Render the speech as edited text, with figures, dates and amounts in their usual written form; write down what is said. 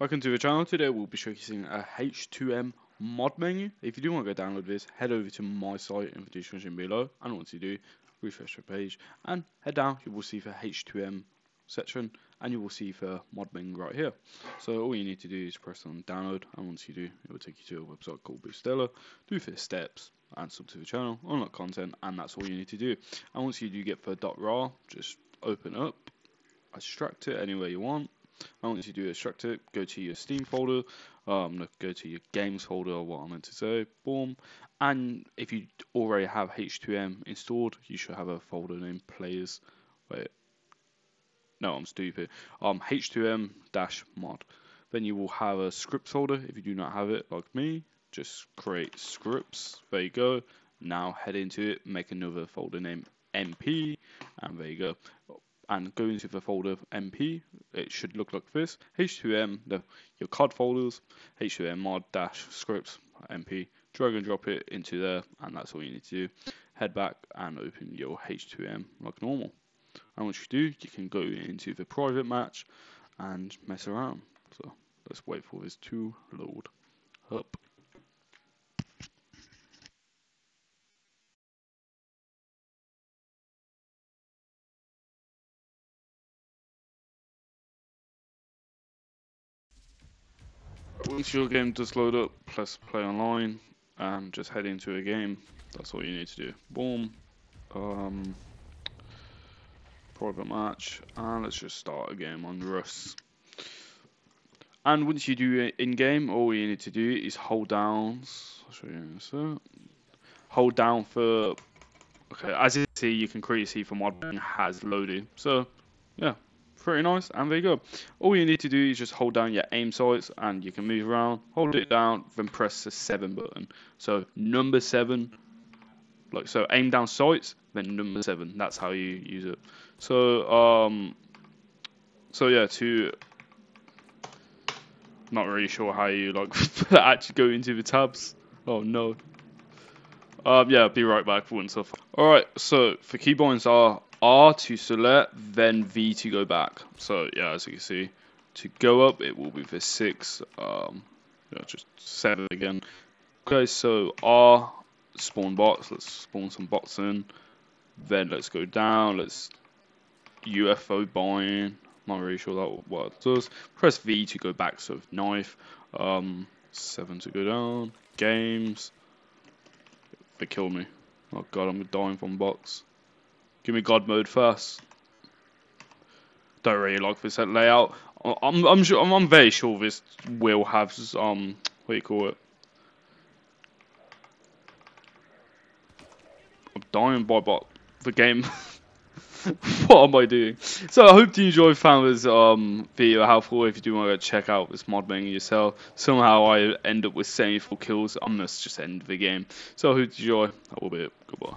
Welcome to the channel. Today we'll be showcasing a H2M mod menu. If you do want to go download this, head over to my site in the description below, and once you do, refresh the page and head down. You will see the H2M section and you will see the mod menu right here. So all you need to do is press on download, and once you do, it will take you to a website called Boostella. Do the steps and sub to the channel, unlock content, and that's all you need to do. And once you do get the .rar, just open up, extract it anywhere you want. And once you do extract it, go to your Steam folder, go to your games folder, or what I meant to say, boom. And if you already have H2M installed, you should have a folder named Players. Wait, no, I'm stupid. H2M-mod. Then you will have a scripts folder. If you do not have it, like me, just create scripts. There you go. Now head into it, make another folder named MP, and there you go. And go into the folder of MP. It should look like this. H2M, your COD folders, H2M mod dash scripts MP. Drag and drop it into there, and that's all you need to do. Head back and open your H2M like normal. And once you do, you can go into the private match and mess around. So let's wait for this to load up. Once your game does load up, press play online and just head into a game. That's all you need to do. Boom. Private match, and let's just start a game on Russ. And once you do it in game, all you need to do is hold down. I'll show you in a sec. Hold down for. Okay, as you see, you can clearly see for mod has loaded. So, yeah. Pretty nice, and there you go. All you need to do is just hold down your aim sights, and you can move around, hold it down, then press the 7 button. So number 7, like so, aim down sights, then number 7. That's how you use it. So yeah, to not really sure how you like actually go into the tabs. Oh no. Yeah, I'll be right back for one stuff. Alright, so for keybinds are R to select, then V to go back. So yeah, as you can see, to go up it will be for 6, yeah, just 7 again. Okay, so R, spawn box, let's spawn some bots in, then let's go down, let's UFO bind, not really sure that what it does. Press V to go back, so knife, 7 to go down, games. They killed me. Oh god, I'm dying from box. Give me god mode first. Don't really like this layout. I'm very sure this will have what do you call it? I'm dying by bot the game. What am I doing? So I hope you found this video helpful. If you do want to go check out this mod menu yourself, somehow I end up with 74 kills. I'm gonna just end the game. So I hope you enjoy. That will be it. Goodbye.